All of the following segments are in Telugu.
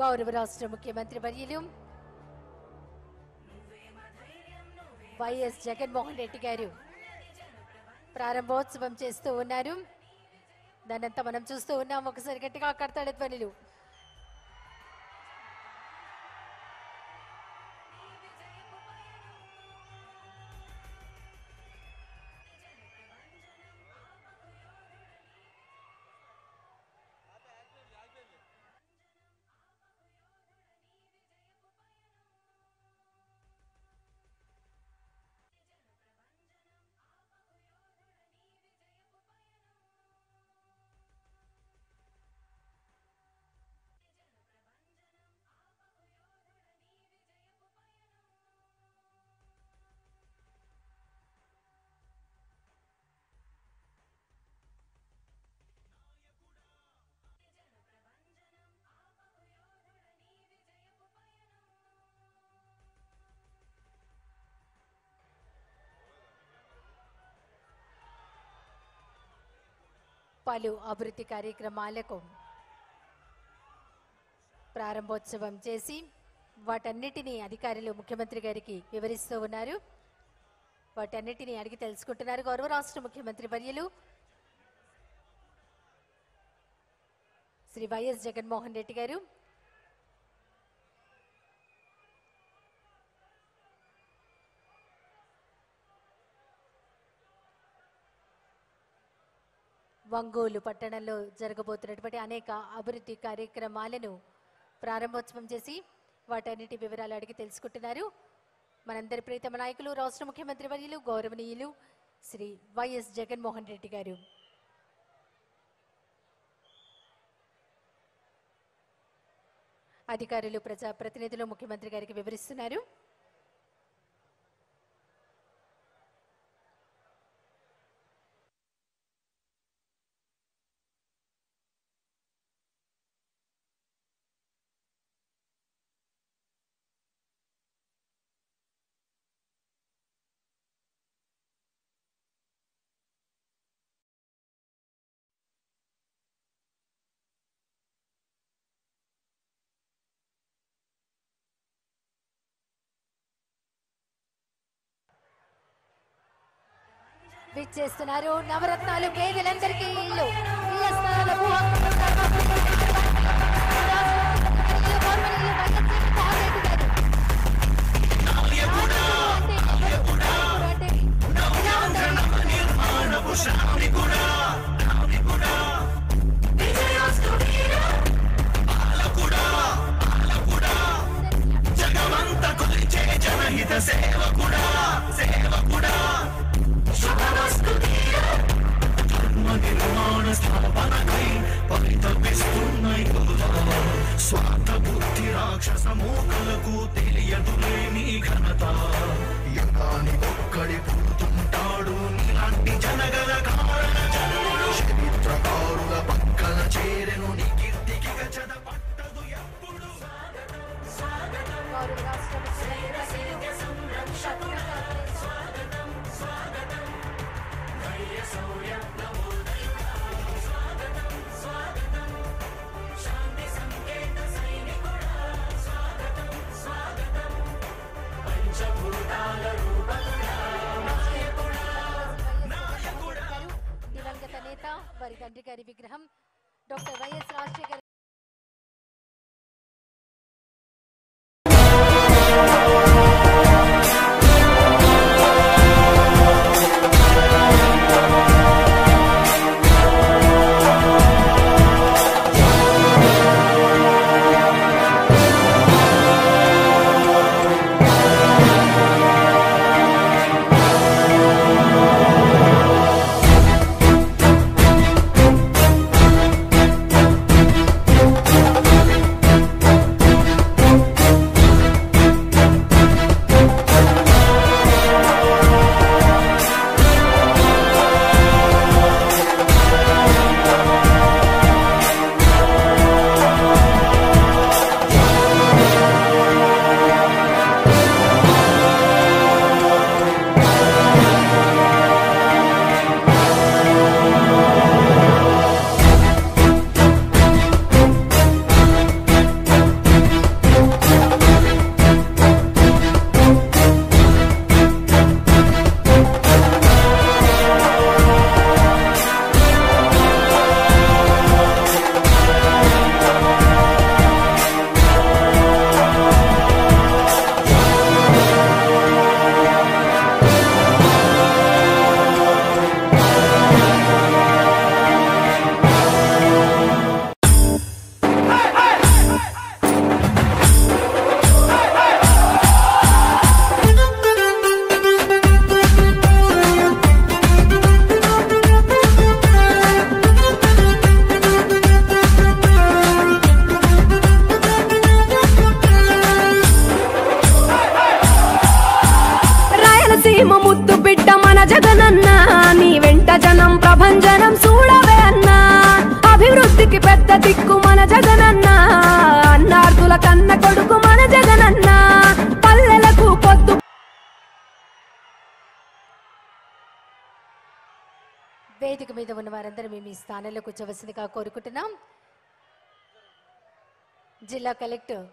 గౌరవ రాష్ట్ర ముఖ్యమంత్రి వర్యులు వైఎస్ జగన్మోహన్ రెడ్డి గారు ప్రారంభోత్సవం చేస్తూ ఉన్నారు. దాన్నంతా మనం చూస్తూ ఉన్నాం. ఒకసారి గట్టిగా కడతాడు ధ్వనులు. పలు అభివృద్ధి కార్యక్రమాలకు ప్రారంభోత్సవం చేసి వాటన్నిటినీ అధికారులు ముఖ్యమంత్రి గారికి వివరిస్తూ ఉన్నారు. వాటన్నిటినీ అడిగి తెలుసుకుంటున్నారు గౌరవ రాష్ట్ర ముఖ్యమంత్రి వర్యులు శ్రీ వైఎస్ జగన్మోహన్ రెడ్డి గారు. ఒంగోలు పట్టణంలో జరగబోతున్నటువంటి అనేక అభివృద్ధి కార్యక్రమాలను ప్రారంభోత్సవం చేసి వాటన్నిటి వివరాలు అడిగి తెలుసుకుంటున్నారు మనందరి ప్రీతమ నాయకులు రాష్ట్ర ముఖ్యమంత్రి వర్యులు గౌరవనీయులు శ్రీ వైఎస్ జగన్మోహన్ రెడ్డి గారు. అధికారులు ప్రజాప్రతినిధులు ముఖ్యమంత్రి గారికి వివరిస్తున్నారు. చేస్తున్నారు నవరత్నాలు పేదలందరికీ ఇల్లు గారి విగ్రహం డాక్టర్ వైఎస్ రాజశేఖర్ పెద్ద దిక్కు మన జగనన్న, అన్నార్థుల కన్న కొడుకు మన జగనన్న, పల్లెలకు పొద్దు. వేదిక మీద ఉన్న వారందరూ మేము ఈ స్థానంలో కూర్చోవలసిందిగా కోరుకుంటున్నాం. జిల్లా కలెక్టర్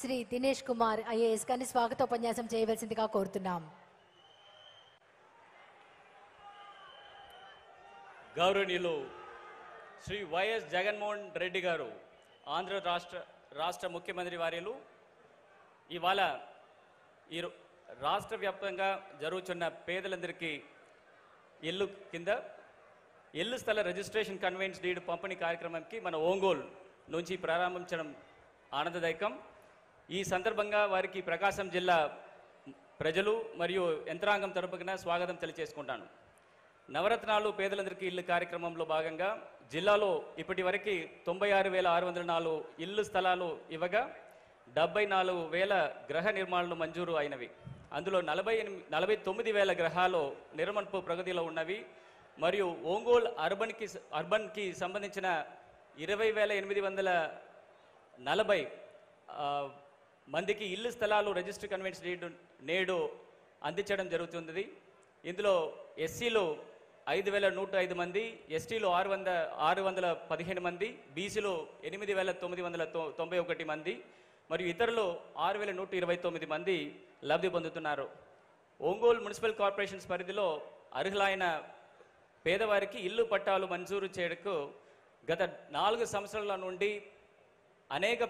శ్రీ దినేష్ కుమార్ IAS గారిని స్వాగతోపన్యాసం చేయవలసిందిగా కోరుతున్నాం. గౌరవనీయులు శ్రీ వైఎస్ జగన్మోహన్ రెడ్డి గారు, ఆంధ్ర రాష్ట్ర ముఖ్యమంత్రి వర్యులు, ఇవాళ ఈ రాష్ట్ర వ్యాప్తంగా జరుగుతున్న పేదలందరికీ ఇల్లు కింద ఇల్లు స్థల రిజిస్ట్రేషన్ కన్వీన్స్ డీడ్ పంపిణీ కార్యక్రమంకి మన ఒంగోలు నుంచి ప్రారంభించడం ఆనందదాయకం. ఈ సందర్భంగా వారికి ప్రకాశం జిల్లా ప్రజలు మరియు యంత్రాంగం తరపున స్వాగతం తెలియజేసుకుంటాను. నవరత్నాలు పేదలందరికీ ఇల్లు కార్యక్రమంలో భాగంగా జిల్లాలో ఇప్పటి వరకు 96,604 ఇల్లు స్థలాలు ఇవ్వగా 74,000 గృహ నిర్మాణాలు మంజూరు అయినవి. అందులో 49,000 గృహాలు నిర్మాణపు ప్రగతిలో ఉన్నవి. మరియు ఒంగోలు అర్బన్కి సంబంధించిన 20,840 మందికి ఇల్లు స్థలాలు రిజిస్టర్ కన్వీన్స్ నేడు అందించడం జరుగుతుంది. ఇందులో ఎస్సీలో 5,105 మంది, ఎస్టీలో 6,615 మంది, బీసీలో 8,991 మంది, మరియు ఇతరులు 6,129 మంది లబ్ధి పొందుతున్నారు. ఒంగోలు మున్సిపల్ కార్పొరేషన్ పరిధిలో అర్హులైన పేదవారికి ఇల్లు పట్టాలు మంజూరు చేయడానికి గత 4 సంవత్సరాల నుండి అనేక